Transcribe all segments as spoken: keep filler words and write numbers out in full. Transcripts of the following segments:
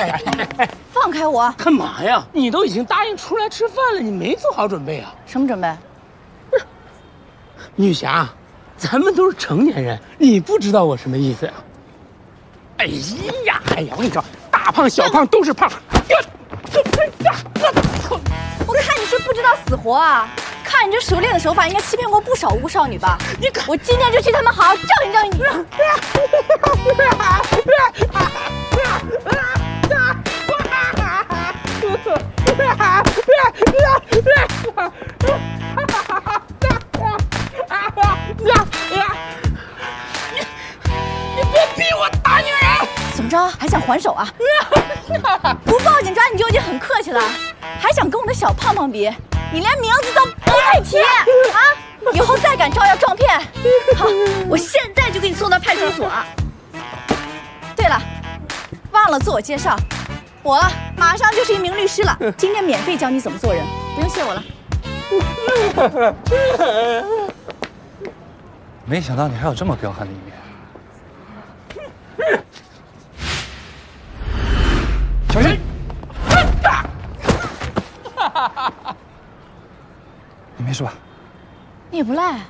哎哎，放开我！干嘛呀？你都已经答应出来吃饭了，你没做好准备啊？什么准备？不是，女侠，咱们都是成年人，你不知道我什么意思呀？哎呀，哎呀，我跟你说，大胖小胖都是胖。我看你是不知道死活啊！看你这熟练的手法，应该欺骗过不少无辜少女吧？你敢！我今天就去他们好好教训教训你！你别逼我打女人！怎么着，还想还手啊？不报警抓你就已经很客气了，还想跟我的小胖胖比？你连名字都不配提啊！以后再敢招摇撞骗，好，我现在就给你送到派出所。对了，忘了自我介绍，我马上就是一名律师了，今天免费教你怎么做人，不用谢我了。没想到你还有这么彪悍的一面。 小心！你没事吧？你也不赖、啊。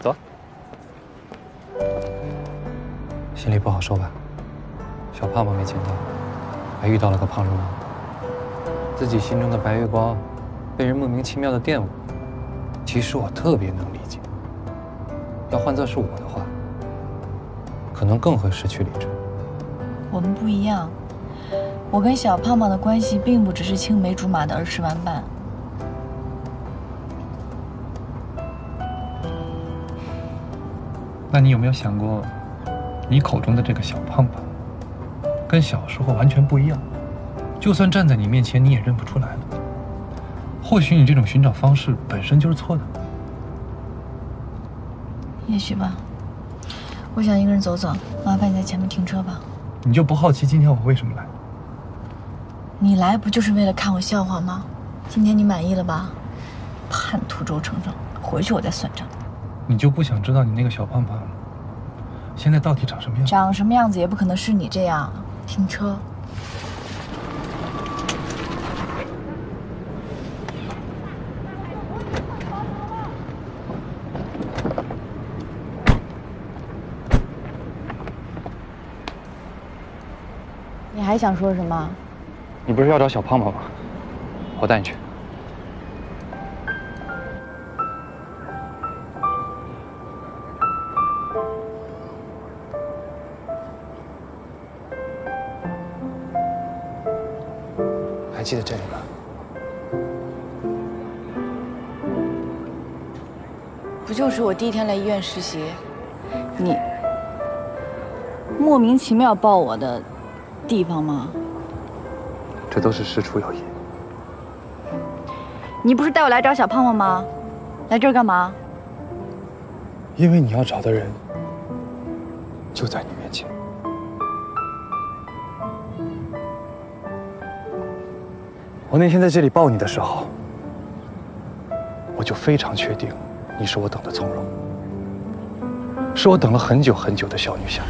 走。心里不好受吧？小胖胖没捡到，还遇到了个胖流氓。自己心中的白月光，被人莫名其妙的玷污。其实我特别能理解。 要换作是我的话，可能更会失去理智。我们不一样，我跟小胖胖的关系并不只是青梅竹马的儿时玩伴。那你有没有想过，你口中的这个小胖胖，跟小时候完全不一样？就算站在你面前，你也认不出来了。或许你这种寻找方式本身就是错的。 也许吧，我想一个人走走，麻烦你在前面停车吧。你就不好奇今天我为什么来？你来不就是为了看我笑话吗？今天你满意了吧？叛徒周成成，回去我再算账。你就不想知道你那个小胖胖现在到底长什么样？长什么样子也不可能是你这样。停车。还想说什么？你不是要找小胖胖吗？我带你去。还记得这里吗？不就是我第一天来医院实习，你莫名其妙抱我的？ 地方吗？这都是事出有因。你不是带我来找小胖胖吗？来这儿干嘛？因为你要找的人就在你面前。我那天在这里抱你的时候，我就非常确定，你是我等的从容，是我等了很久很久的小女侠。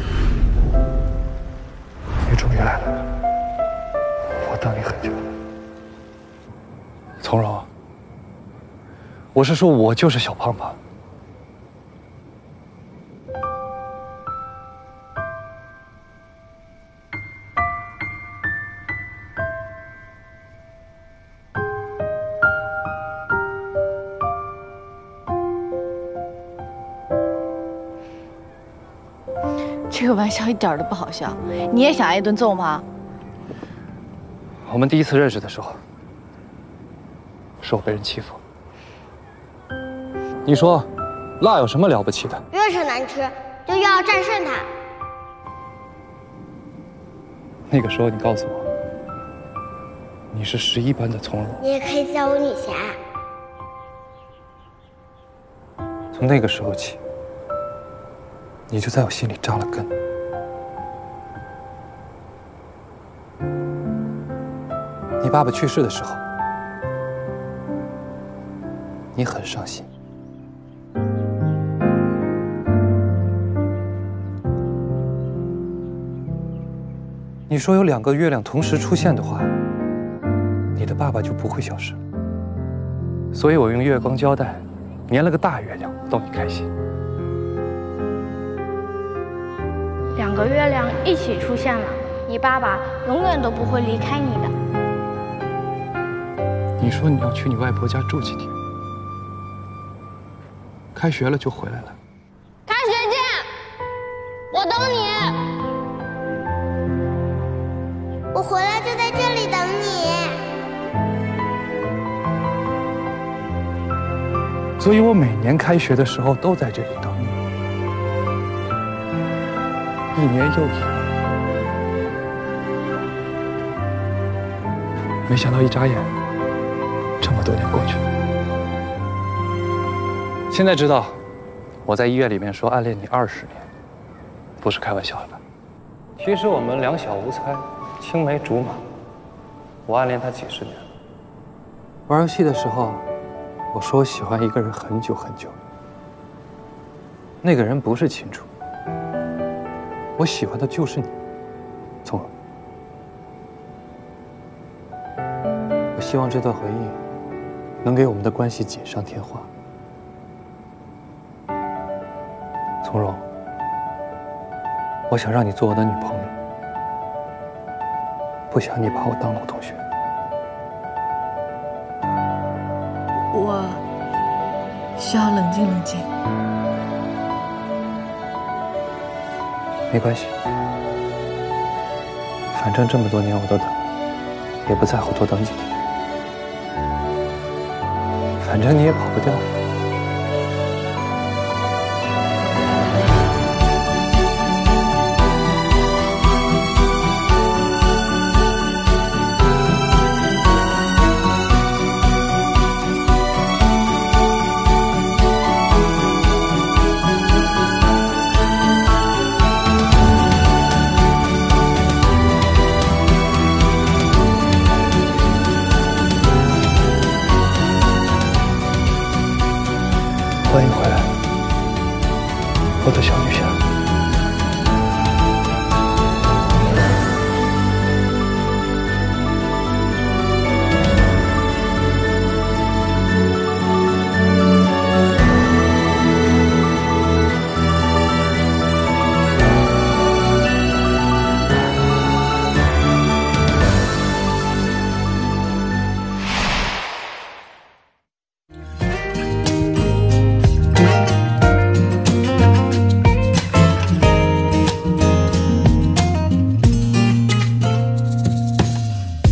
终于来了，我等你很久了。从容，我是说，我就是小胖胖。这个玩笑一点都不好笑，你也想挨一顿揍吗？我们第一次认识的时候，是我被人欺负。你说，辣有什么了不起的？越是难吃，就越要战胜它。那个时候，你告诉我，你是十一般的从容。你也可以叫我女侠。从那个时候起。 你就在我心里扎了根。你爸爸去世的时候，你很伤心。你说有两个月亮同时出现的话，你的爸爸就不会消失了。所以我用月光胶带粘了个大月亮，逗你开心。两个月亮一起出现了，你爸爸永远都不会离开你的。你说你要去你外婆家住几天？开学了就回来了。开学见，我等你。 我回来就在这里等你，所以我每年开学的时候都在这里等你，一年又一年。没想到一眨眼，这么多年过去了。现在知道，我在医院里面说暗恋你二十年，不是开玩笑的。其实我们两小无猜。 青梅竹马，我暗恋他几十年。玩游戏的时候，我说我喜欢一个人很久很久。那个人不是秦楚，我喜欢的就是你，从容。我希望这段回忆能给我们的关系锦上添花。从容，我想让你做我的女朋友。 不想你把我当老同学。我需要冷静冷静。没关系，反正这么多年我都等，也不在乎多等几天。反正你也跑不掉。